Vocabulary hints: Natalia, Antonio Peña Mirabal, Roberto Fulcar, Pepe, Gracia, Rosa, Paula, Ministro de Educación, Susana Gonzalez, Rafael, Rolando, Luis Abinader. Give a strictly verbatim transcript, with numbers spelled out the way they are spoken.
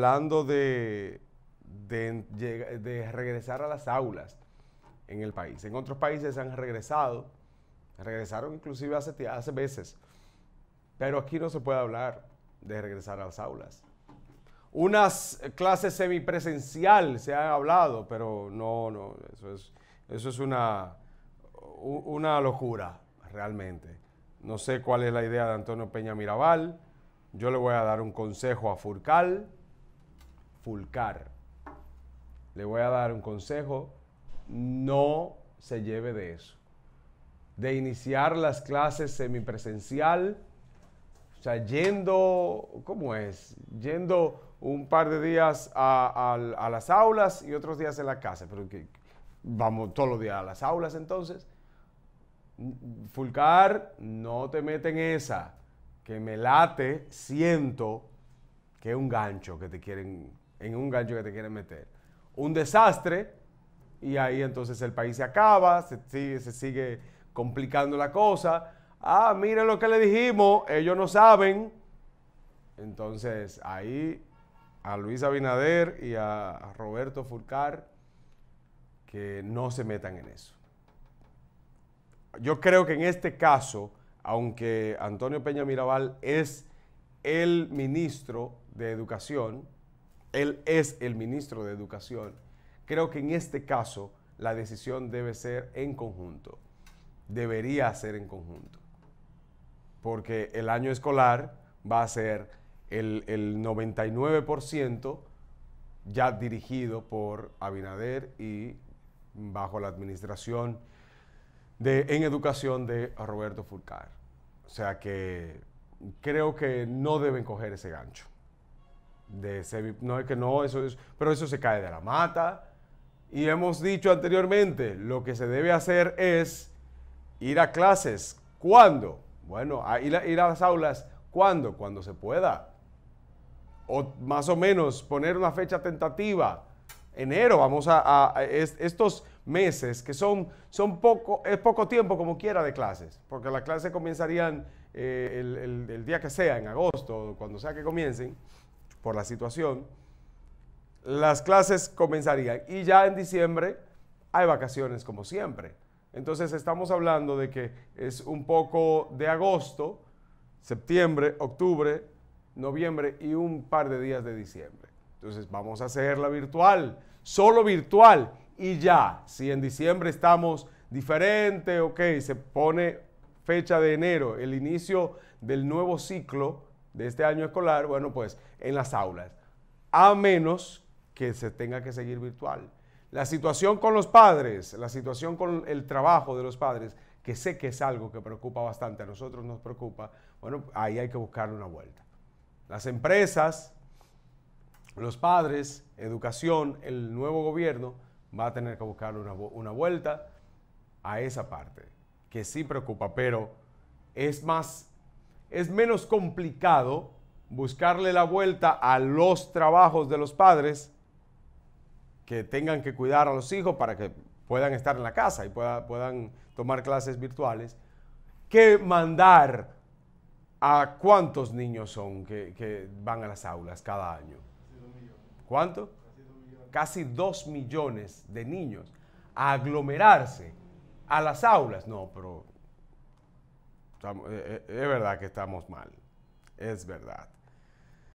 Hablando de, de, de regresar a las aulas en el país. En otros países han regresado, regresaron inclusive hace, hace meses, pero aquí no se puede hablar de regresar a las aulas. Unas clases semipresencial se han hablado, pero no, no, eso es, eso es una, una locura realmente. No sé cuál es la idea de Antonio Peña Mirabal. Yo le voy a dar un consejo a Fulcar, Fulcar. Le voy a dar un consejo, no se lleve de eso. De iniciar las clases semipresencial, o sea, yendo, ¿cómo es? Yendo un par de días a, a, a las aulas y otros días en la casa. Pero que, vamos todos los días a las aulas entonces. Fulcar, no te meten esa, que me late, siento que es un gancho que te quieren, en un gancho que te quieren meter. Un desastre, y ahí entonces el país se acaba, se sigue, se sigue complicando la cosa. Ah, miren lo que le dijimos, ellos no saben. Entonces ahí a Luis Abinader y a Roberto Fulcar, que no se metan en eso. Yo creo que en este caso, aunque Antonio Peña Mirabal es el ministro de Educación, él es el ministro de Educación, creo que en este caso la decisión debe ser en conjunto, debería ser en conjunto, porque el año escolar va a ser el, el noventa y nueve por ciento ya dirigido por Abinader y bajo la administración de, en educación de Roberto Fulcar. O sea que creo que no deben coger ese gancho. De ese, no es que no, eso es, pero eso se cae de la mata. Y hemos dicho anteriormente, lo que se debe hacer es ir a clases. ¿Cuándo? Bueno, a ir, a, ir a las aulas. ¿Cuándo? Cuando se pueda. O más o menos poner una fecha tentativa. Enero, vamos a, a, a es, estos meses, que son, son poco, es poco tiempo como quiera de clases, porque las clases comenzarían eh, el, el, el día que sea, en agosto, cuando sea que comiencen, por la situación, las clases comenzarían. Y ya en diciembre hay vacaciones como siempre. Entonces estamos hablando de que es un poco de agosto, septiembre, octubre, noviembre y un par de días de diciembre. Entonces vamos a hacerla virtual, solo virtual, y ya. Si en diciembre estamos diferente, ok, se pone fecha de enero, el inicio del nuevo ciclo de este año escolar, bueno, pues en las aulas, a menos que se tenga que seguir virtual. La situación con los padres, la situación con el trabajo de los padres, que sé que es algo que preocupa bastante, a nosotros nos preocupa, bueno, ahí hay que buscarle una vuelta. Las empresas, los padres, educación, el nuevo gobierno va a tener que buscar una, una vuelta a esa parte, que sí preocupa, pero es más, es menos complicado buscarle la vuelta a los trabajos de los padres que tengan que cuidar a los hijos para que puedan estar en la casa y pueda, puedan tomar clases virtuales, que mandar a cuántos niños son que, que van a las aulas cada año. ¿Cuánto? Casi dos millones de niños a aglomerarse a las aulas. No, pero estamos, es, es verdad que estamos mal, es verdad.